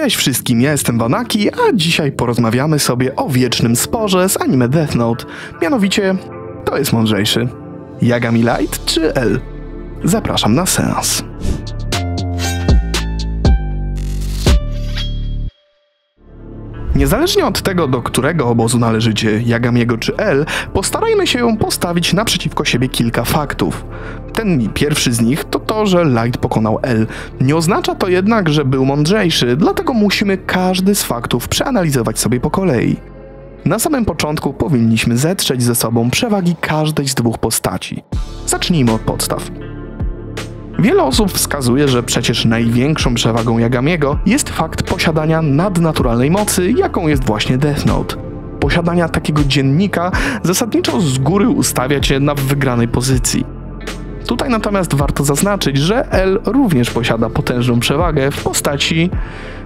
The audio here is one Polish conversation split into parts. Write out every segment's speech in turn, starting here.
Cześć wszystkim, ja jestem Wanaki, a dzisiaj porozmawiamy sobie o wiecznym sporze z anime Death Note. Mianowicie, kto jest mądrzejszy? Yagami Light czy L? Zapraszam na seans. Niezależnie od tego, do którego obozu należycie, Yagamiego czy L, postarajmy się postawić naprzeciwko siebie kilka faktów. Ten pierwszy z nich to to, że Light pokonał L. Nie oznacza to jednak, że był mądrzejszy, dlatego musimy każdy z faktów przeanalizować sobie po kolei. Na samym początku powinniśmy zetrzeć ze sobą przewagi każdej z dwóch postaci. Zacznijmy od podstaw. Wiele osób wskazuje, że przecież największą przewagą Yagamiego jest fakt posiadania nadnaturalnej mocy, jaką jest właśnie Death Note. Posiadania takiego dziennika zasadniczo z góry ustawia cię na wygranej pozycji. Tutaj natomiast warto zaznaczyć, że L również posiada potężną przewagę w postaci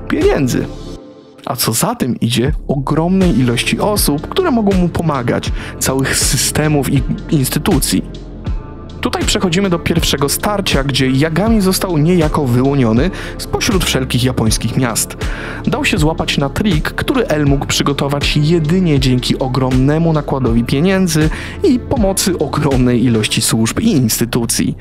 pieniędzy. A co za tym idzie, ogromnej ilości osób, które mogą mu pomagać, całych systemów i instytucji. Tutaj przechodzimy do pierwszego starcia, gdzie Yagami został niejako wyłoniony spośród wszelkich japońskich miast. Dał się złapać na trik, który L mógł przygotować jedynie dzięki ogromnemu nakładowi pieniędzy i pomocy ogromnej ilości służb i instytucji.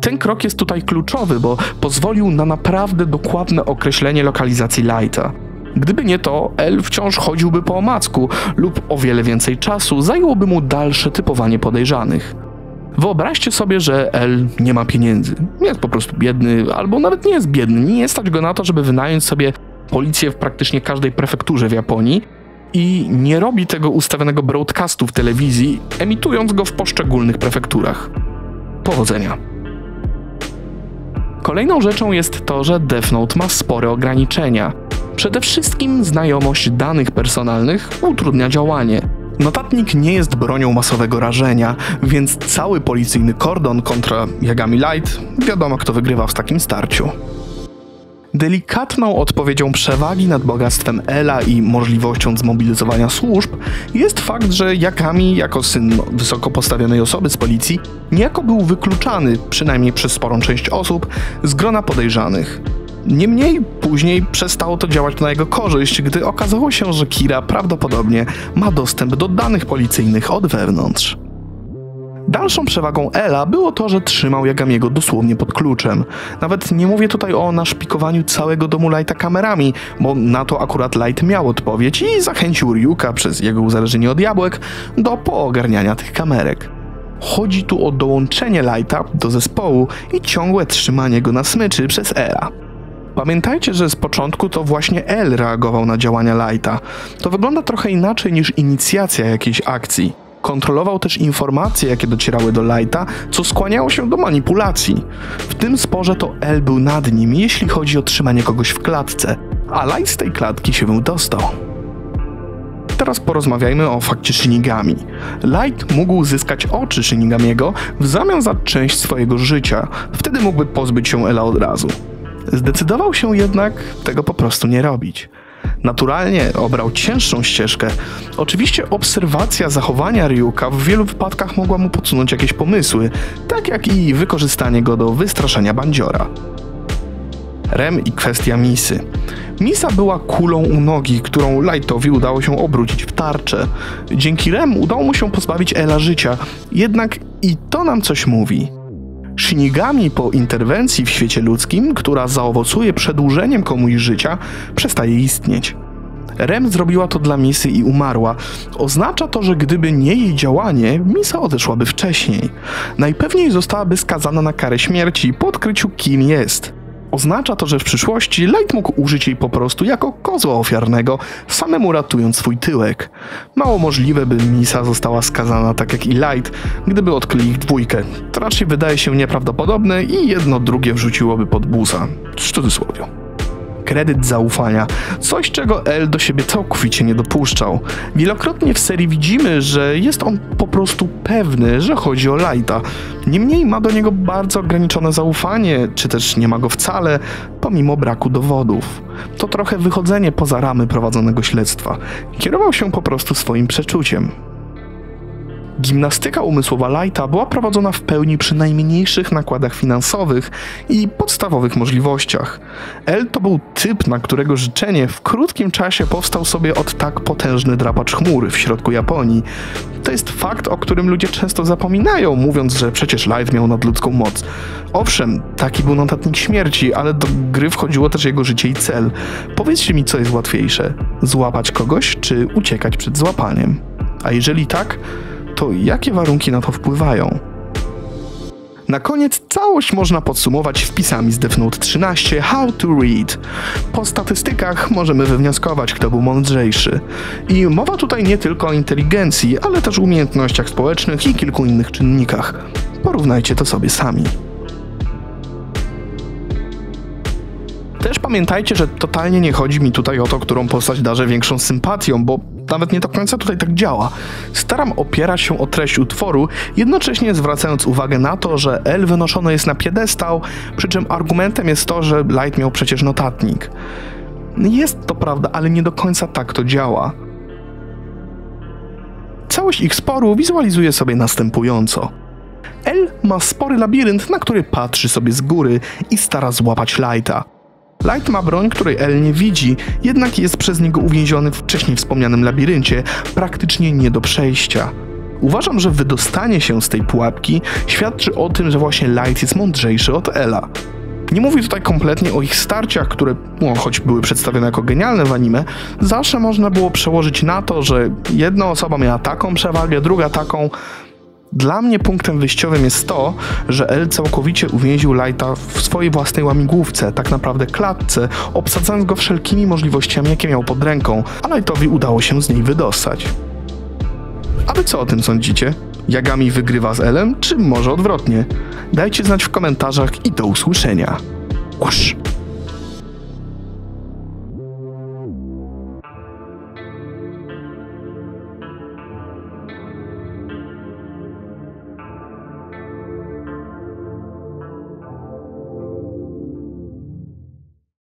Ten krok jest tutaj kluczowy, bo pozwolił na naprawdę dokładne określenie lokalizacji Lighta. Gdyby nie to, L wciąż chodziłby po omacku lub o wiele więcej czasu zajęłoby mu dalsze typowanie podejrzanych. Wyobraźcie sobie, że L nie ma pieniędzy, jest po prostu biedny, albo nawet nie jest biedny, nie stać go na to, żeby wynająć sobie policję w praktycznie każdej prefekturze w Japonii i nie robi tego ustawionego broadcastu w telewizji, emitując go w poszczególnych prefekturach. Powodzenia. Kolejną rzeczą jest to, że Death Note ma spore ograniczenia. Przede wszystkim znajomość danych personalnych utrudnia działanie. Notatnik nie jest bronią masowego rażenia, więc cały policyjny kordon kontra Yagami Light, wiadomo kto wygrywa w takim starciu. Delikatną odpowiedzią przewagi nad bogactwem Ela i możliwością zmobilizowania służb jest fakt, że Yagami, jako syn wysoko postawionej osoby z policji, niejako był wykluczany, przynajmniej przez sporą część osób, z grona podejrzanych. Niemniej później przestało to działać na jego korzyść, gdy okazało się, że Kira prawdopodobnie ma dostęp do danych policyjnych od wewnątrz. Dalszą przewagą Ela było to, że trzymał Yagamiego dosłownie pod kluczem. Nawet nie mówię tutaj o naszpikowaniu całego domu Lighta kamerami, bo na to akurat Light miał odpowiedź i zachęcił Ryuka przez jego uzależnienie od jabłek do poogarniania tych kamerek. Chodzi tu o dołączenie Lighta do zespołu i ciągłe trzymanie go na smyczy przez Ela. Pamiętajcie, że z początku to właśnie L reagował na działania Lighta. To wygląda trochę inaczej niż inicjacja jakiejś akcji. Kontrolował też informacje, jakie docierały do Lighta, co skłaniało się do manipulacji. W tym sporze to L był nad nim, jeśli chodzi o trzymanie kogoś w klatce, a Light z tej klatki się dostał. Teraz porozmawiajmy o fakcie Shinigami. Light mógł zyskać oczy Shinigamiego w zamian za część swojego życia. Wtedy mógłby pozbyć się Ela od razu. Zdecydował się jednak tego po prostu nie robić. Naturalnie obrał cięższą ścieżkę. Oczywiście obserwacja zachowania Ryuka w wielu wypadkach mogła mu podsunąć jakieś pomysły, tak jak i wykorzystanie go do wystraszenia bandziora. Rem i kwestia Misy. Misa była kulą u nogi, którą Lightowi udało się obrócić w tarczę. Dzięki Rem udało mu się pozbawić Ela życia, jednak i to nam coś mówi. Shinigami po interwencji w świecie ludzkim, która zaowocuje przedłużeniem komuś życia, przestaje istnieć. Rem zrobiła to dla Misy i umarła. Oznacza to, że gdyby nie jej działanie, Misa odeszłaby wcześniej. Najpewniej zostałaby skazana na karę śmierci po odkryciu, kim jest. Oznacza to, że w przyszłości Light mógł użyć jej po prostu jako kozła ofiarnego, samemu ratując swój tyłek. Mało możliwe, by Misa została skazana tak jak i Light, gdyby odkryli ich dwójkę. To raczej wydaje się nieprawdopodobne i jedno drugie wrzuciłoby pod busa. W cudzysłowie. Kredyt zaufania. Coś, czego L do siebie całkowicie nie dopuszczał. Wielokrotnie w serii widzimy, że jest on po prostu pewny, że chodzi o Lighta. Niemniej ma do niego bardzo ograniczone zaufanie, czy też nie ma go wcale, pomimo braku dowodów. To trochę wychodzenie poza ramy prowadzonego śledztwa. Kierował się po prostu swoim przeczuciem. Gimnastyka umysłowa Lighta była prowadzona w pełni przy najmniejszych nakładach finansowych i podstawowych możliwościach. L to był typ, na którego życzenie w krótkim czasie powstał sobie od tak potężny drapacz chmur w środku Japonii. To jest fakt, o którym ludzie często zapominają, mówiąc, że przecież Light miał nadludzką moc. Owszem, taki był notatnik śmierci, ale do gry wchodziło też jego życie i cel. Powiedzcie mi, co jest łatwiejsze, złapać kogoś czy uciekać przed złapaniem? A jeżeli tak, to jakie warunki na to wpływają? Na koniec całość można podsumować wpisami z Death Note 13 How to read. Po statystykach możemy wywnioskować, kto był mądrzejszy. I mowa tutaj nie tylko o inteligencji, ale też umiejętnościach społecznych i kilku innych czynnikach. Porównajcie to sobie sami. Też pamiętajcie, że totalnie nie chodzi mi tutaj o to, którą postać darzę większą sympatią, bo nawet nie do końca tutaj tak działa. Staram opierać się o treść utworu, jednocześnie zwracając uwagę na to, że L wynoszony jest na piedestał, przy czym argumentem jest to, że Light miał przecież notatnik. Jest to prawda, ale nie do końca tak to działa. Całość ich sporu wizualizuję sobie następująco. L ma spory labirynt, na który patrzy sobie z góry i stara złapać Lighta. Light ma broń, której L nie widzi, jednak jest przez niego uwięziony w wcześniej wspomnianym labiryncie, praktycznie nie do przejścia. Uważam, że wydostanie się z tej pułapki świadczy o tym, że właśnie Light jest mądrzejszy od Ela. Nie mówię tutaj kompletnie o ich starciach, które, choć były przedstawione jako genialne w anime, zawsze można było przełożyć na to, że jedna osoba miała taką przewagę, druga taką. Dla mnie punktem wyjściowym jest to, że L całkowicie uwięził Lighta w swojej własnej łamigłówce, tak naprawdę klatce, obsadzając go wszelkimi możliwościami, jakie miał pod ręką, a Lightowi udało się z niej wydostać. A wy co o tym sądzicie? Yagami wygrywa z L-em, czy może odwrotnie? Dajcie znać w komentarzach i do usłyszenia. Usz.